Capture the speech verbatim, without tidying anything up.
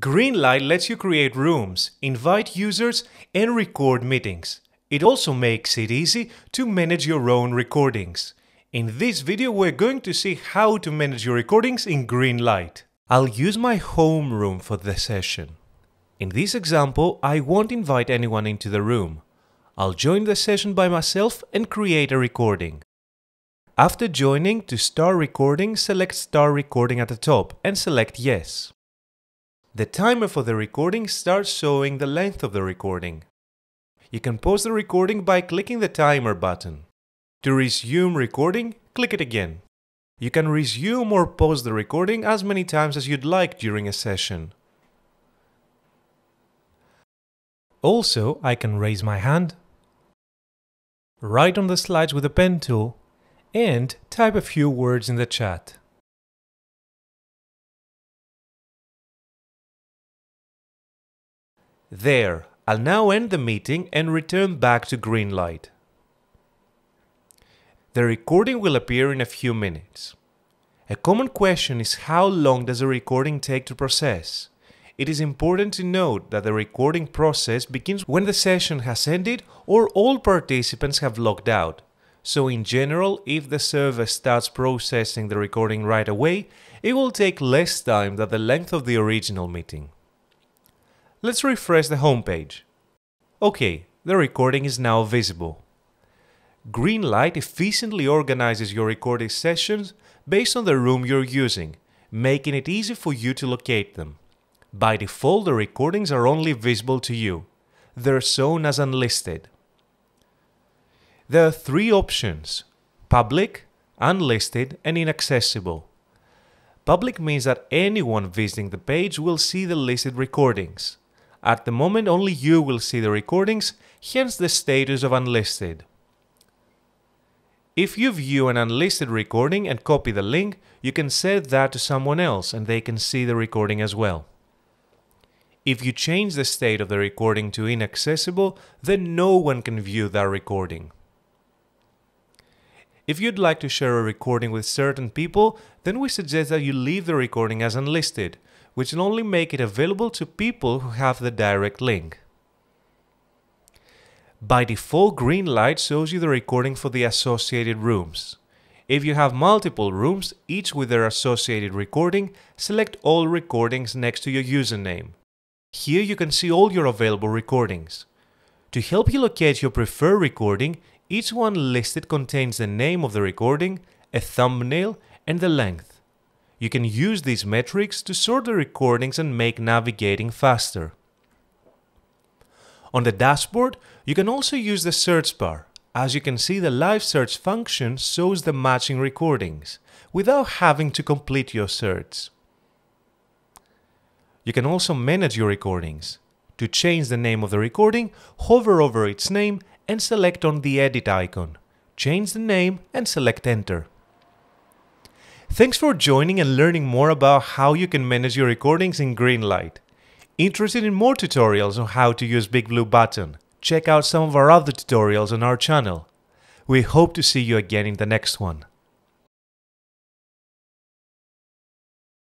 Greenlight lets you create rooms, invite users, and record meetings. It also makes it easy to manage your own recordings. In this video, we're going to see how to manage your recordings in Greenlight. I'll use my home room for the session. In this example, I won't invite anyone into the room. I'll join the session by myself and create a recording. After joining, to start recording, select Start Recording at the top and select Yes. The timer for the recording starts showing the length of the recording. You can pause the recording by clicking the timer button. To resume recording, click it again. You can resume or pause the recording as many times as you'd like during a session. Also, I can raise my hand, write on the slides with the pen tool, and type a few words in the chat. There, I'll now end the meeting and return back to Greenlight. The recording will appear in a few minutes. A common question is how long does a recording take to process? It is important to note that the recording process begins when the session has ended or all participants have logged out. So in general, if the server starts processing the recording right away, it will take less time than the length of the original meeting. Let's refresh the homepage. Okay, the recording is now visible. Greenlight efficiently organizes your recorded sessions based on the room you're using, making it easy for you to locate them. By default, the recordings are only visible to you. They're shown as unlisted. There are three options: public, unlisted, and inaccessible. Public means that anyone visiting the page will see the listed recordings. At the moment, only you will see the recordings, hence the status of unlisted. If you view an unlisted recording and copy the link, you can send that to someone else and they can see the recording as well. If you change the state of the recording to inaccessible, then no one can view that recording. If you'd like to share a recording with certain people, then we suggest that you leave the recording as unlisted, which will only make it available to people who have the direct link. By default, Greenlight shows you the recording for the associated rooms. If you have multiple rooms, each with their associated recording, select All Recordings next to your username. Here you can see all your available recordings. To help you locate your preferred recording, each one listed contains the name of the recording, a thumbnail, and the length. You can use these metrics to sort the recordings and make navigating faster. On the dashboard, you can also use the search bar. As you can see, the live search function shows the matching recordings, without having to complete your search. You can also manage your recordings. To change the name of the recording, hover over its name and select on the edit icon. Change the name and select Enter. Thanks for joining and learning more about how you can manage your recordings in Greenlight. Interested in more tutorials on how to use BigBlueButton? Check out some of our other tutorials on our channel. We hope to see you again in the next one.